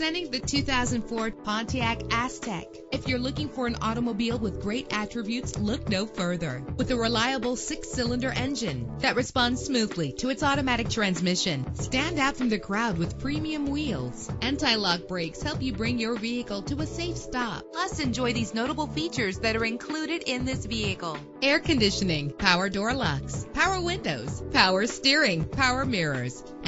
Presenting the 2004 Pontiac Aztek. If you're looking for an automobile with great attributes, look no further. With a reliable 6-cylinder engine that responds smoothly to its automatic transmission, stand out from the crowd with premium wheels. Anti-lock brakes help you bring your vehicle to a safe stop. Plus, enjoy these notable features that are included in this vehicle: air conditioning, power door locks, power windows, power steering, power mirrors,